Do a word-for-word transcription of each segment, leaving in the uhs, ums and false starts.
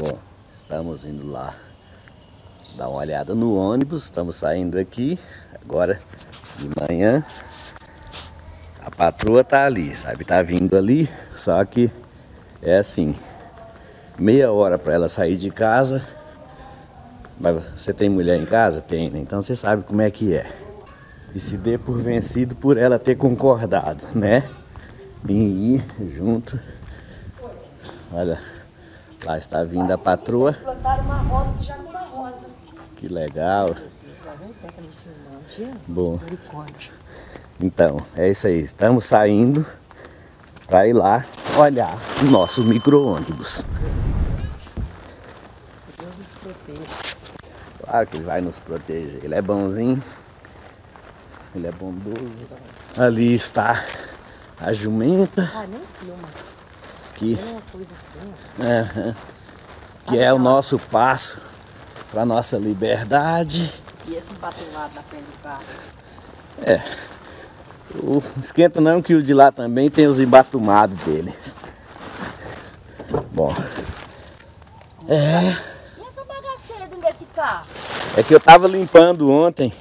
Bom, estamos indo lá dar uma olhada no ônibus, estamos saindo aqui, agora de manhã. A patroa tá ali, sabe, tá vindo ali, só que é assim, meia hora para ela sair de casa. Mas você tem mulher em casa? Tem, né? Então você sabe como é que é. E se dê por vencido por ela ter concordado, né? Em ir junto. Olha, lá está vindo a patroa. Eles plantaram uma rosa que já com uma rosa. Que legal. Bom, então é isso aí. Estamos saindo para ir lá olhar o nosso micro-ônibus. Deus nos proteja. Claro que ele vai nos proteger. Ele é bonzinho. Ele é bondoso. Ali está a jumenta. Ah, nem filma. Que é uma coisa assim. Uhum. Que é o nosso passo para nossa liberdade. E esse empatulado na frente do carro. É. O, esquenta não que o de lá também tem os embatumados deles. Bom. É. E essa bagaceira dentro desse carro? É que eu tava limpando ontem.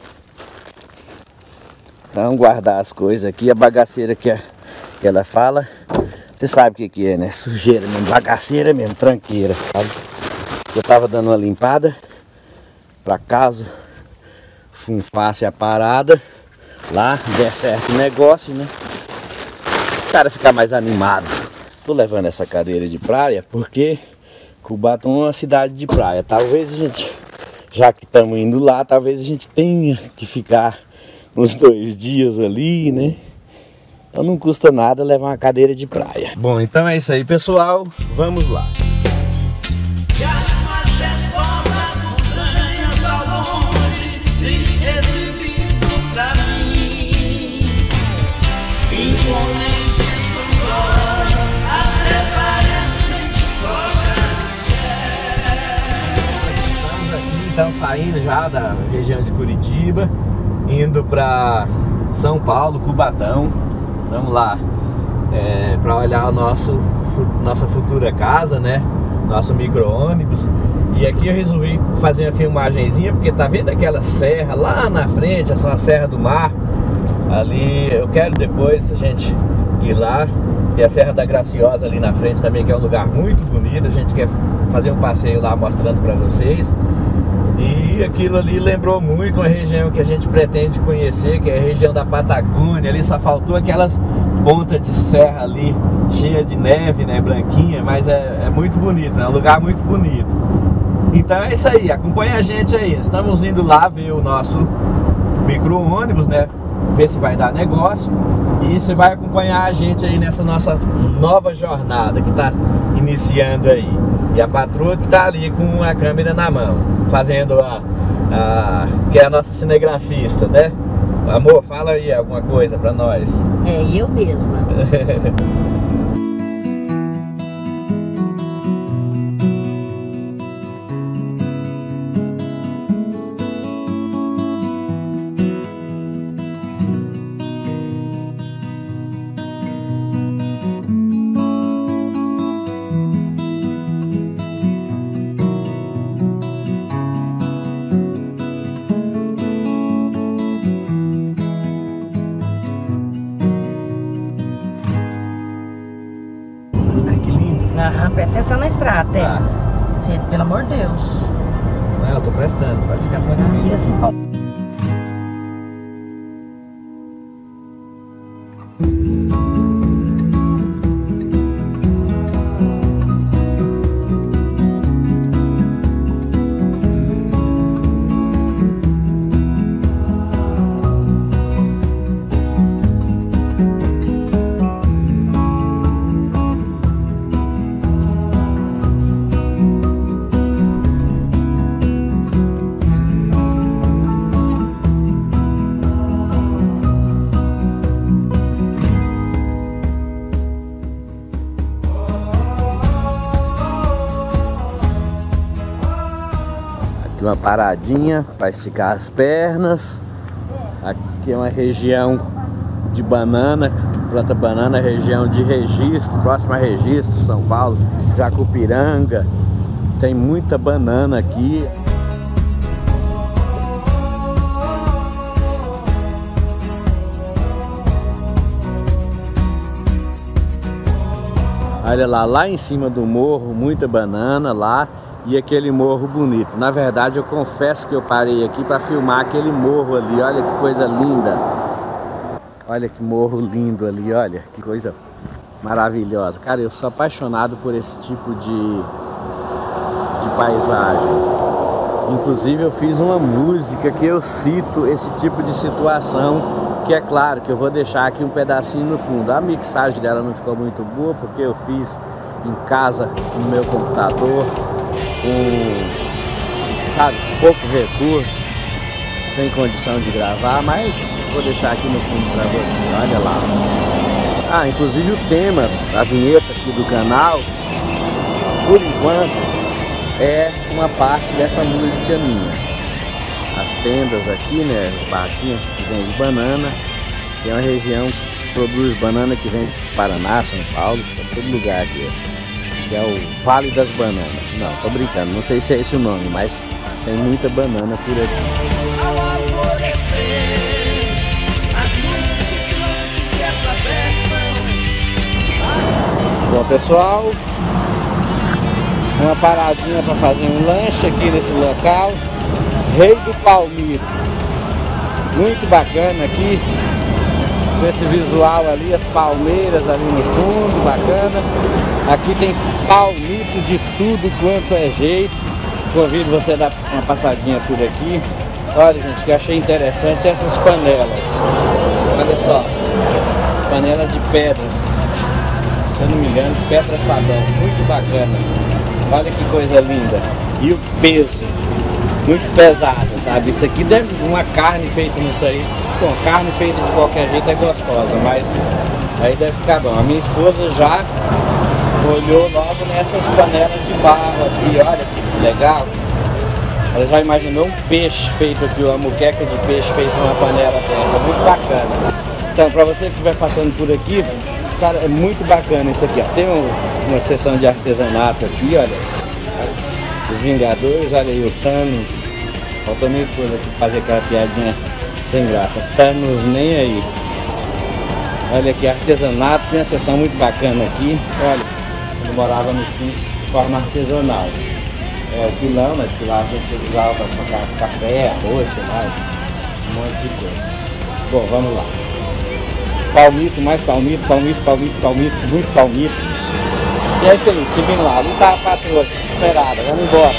Vamos guardar as coisas aqui. A bagaceira que, a, que ela fala, você sabe o que, que é, né? Sujeira mesmo, bagaceira mesmo, tranqueira, sabe? Eu tava dando uma limpada pra caso funfasse a parada lá, der certo o negócio, né? O cara ficar mais animado. Tô levando essa cadeira de praia porque Cubatão é uma cidade de praia. Talvez a gente, já que estamos indo lá, talvez a gente tenha que ficar uns dois dias ali, né? Então não custa nada levar uma cadeira de praia. Bom, então é isso aí, pessoal. Vamos lá. Estamos saindo já da região de Curitiba, indo para São Paulo, Cubatão. Estamos lá é, para olhar o nosso, nossa futura casa, né? Nosso micro-ônibus. E aqui eu resolvi fazer uma filmagenzinha, porque tá vendo aquela serra lá na frente, essa Serra do Mar. Ali eu quero depois a gente ir lá. Tem a Serra da Graciosa ali na frente também, que é um lugar muito bonito. A gente quer fazer um passeio lá mostrando para vocês. E aquilo ali lembrou muito uma região que a gente pretende conhecer, que é a região da Patagônia. Ali só faltou aquelas pontas de serra ali, cheia de neve, né, branquinha. Mas é, é muito bonito, né, é um lugar muito bonito. Então é isso aí, acompanha a gente aí. Estamos indo lá ver o nosso micro-ônibus, né, ver se vai dar negócio. E você vai acompanhar a gente aí nessa nossa nova jornada que está iniciando aí. E a patroa que tá ali com a câmera na mão, fazendo a, a... que é a nossa cinegrafista, né? Amor, fala aí alguma coisa pra nós. É, eu mesma. Presta atenção na estrada, é. Ah. Você, pelo amor de Deus. Não, eu tô prestando, pode ficar tranquilo. Ah, assim, uma paradinha para esticar as pernas. Aqui é uma região de banana, que planta banana, região de Registro, próxima a Registro, São Paulo, Jacupiranga, Tem muita banana aqui. Olha lá, lá em cima do morro, muita banana lá e aquele morro bonito. Na verdade, eu confesso que eu parei aqui para filmar aquele morro ali. Olha que coisa linda. Olha que morro lindo ali, olha que coisa maravilhosa. Cara, eu sou apaixonado por esse tipo de, de paisagem. Inclusive, eu fiz uma música que eu cito esse tipo de situação. Que é claro que eu vou deixar aqui um pedacinho no fundo. A mixagem dela não ficou muito boa porque eu fiz em casa no meu computador com, sabe, pouco recurso, sem condição de gravar, mas vou deixar aqui no fundo para você. Olha lá. Ah, inclusive o tema, a vinheta aqui do canal, por enquanto, é uma parte dessa música minha. As tendas aqui, né, as barraquinhas que vendem banana, tem uma região que produz banana que vem do Paraná, São Paulo, pra todo lugar aqui, que é o Vale das Bananas. Não, tô brincando, não sei se é esse o nome, mas tem muita banana por aqui. Bom, pessoal, uma paradinha para fazer um lanche aqui nesse local. Rei do Palmito, muito bacana aqui, com esse visual ali, as palmeiras ali no fundo, bacana. Aqui tem palmito de tudo quanto é jeito. Convido você a dar uma passadinha por aqui. Olha, gente, que eu achei interessante essas panelas. Olha só, panela de pedra, se eu não me engano, pedra sabão, muito bacana. Olha que coisa linda. E o peso. Muito pesada, sabe? Isso aqui deve uma carne feita nisso aí. Bom, carne feita de qualquer jeito é gostosa, mas aí deve ficar bom. A minha esposa já olhou logo nessas panelas de barro aqui, olha que legal. Ela já imaginou um peixe feito aqui, uma muqueca de peixe feita numa panela dessa, muito bacana. Então, para você que vai passando por aqui, cara, é muito bacana isso aqui, ó. Tem um, uma seção de artesanato aqui, olha. Os Vingadores, olha aí o Thanos. Faltou minha esposa aqui fazer aquela piadinha sem graça. Thanos nem aí. Olha aqui, artesanato, tem uma seção muito bacana aqui. Olha, eu morava no sítio de forma artesanal. É o pilão, né? Que lá a gente usava para socar café, arroz, sei lá, um monte de coisa. Bom, vamos lá. Palmito, mais palmito, palmito, palmito, palmito, muito palmito. E é isso aí, seguindo lá, não tá a patroa desesperada, vamos embora.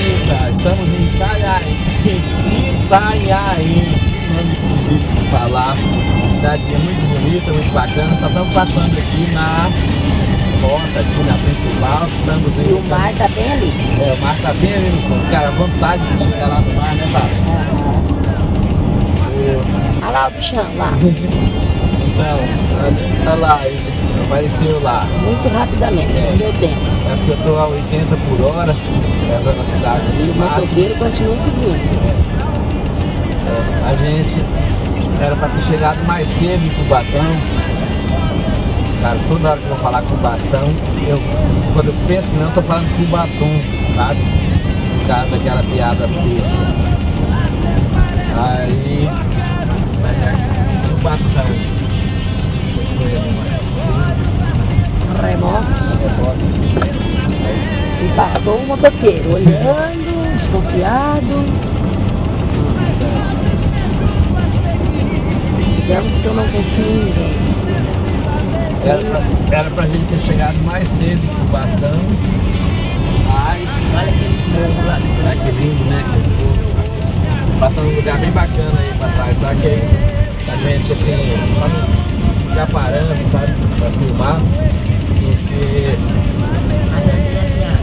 Eita, estamos em Itaiaí, Itaiaí, nome esquisito de falar, cidadezinha muito bonita, muito bacana, só estamos passando aqui na... porta aqui na principal, que estamos aí. E o mar tá bem ali. É, o mar tá bem ali no fundo. Cara, vontade de chegar lá no mar, né, Thanos? Olha lá o bichão lá. Então, olha lá, apareceu lá. Muito rapidamente, é, não deu tempo. É porque eu tô a oitenta por hora, andando na cidade. E o motoqueiro continua seguindo. É, a gente era para ter chegado mais cedo em Cubatão. Cara, toda hora que eu falar Cubatão, eu, quando eu penso que não, eu tô falando Cubatão, sabe? Por causa daquela piada besta. Aí, mas é Cubatão. Foi umas... Reboque. E passou o motoqueiro, olhando, desconfiado. Digamos que eu não confio em ninguém. Era pra, era pra gente ter chegado mais cedo em Cubatão, mas... Olha aqueles morros lá. Olha que lindo, né? Passando um lugar bem bacana aí pra trás, só que a gente, assim, pra não ficar parando, sabe? Pra filmar, porque...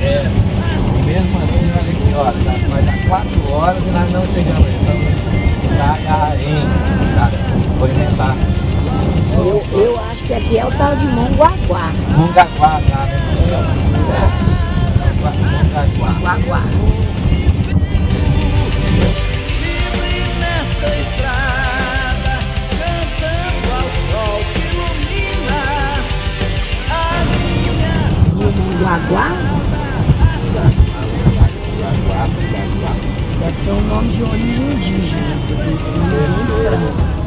É, e mesmo assim, olha aqui, olha, vai dar quatro horas e nós não chegamos, então... Tá, tá, hein? Tá, vou inventar. Eu, eu acho que aqui é o tal de Mongaguá. Mongaguá, já, né? Mongaguá. Mongaguá. deve, deve ser um nome de origem indígena, porque isso não é bem estranho.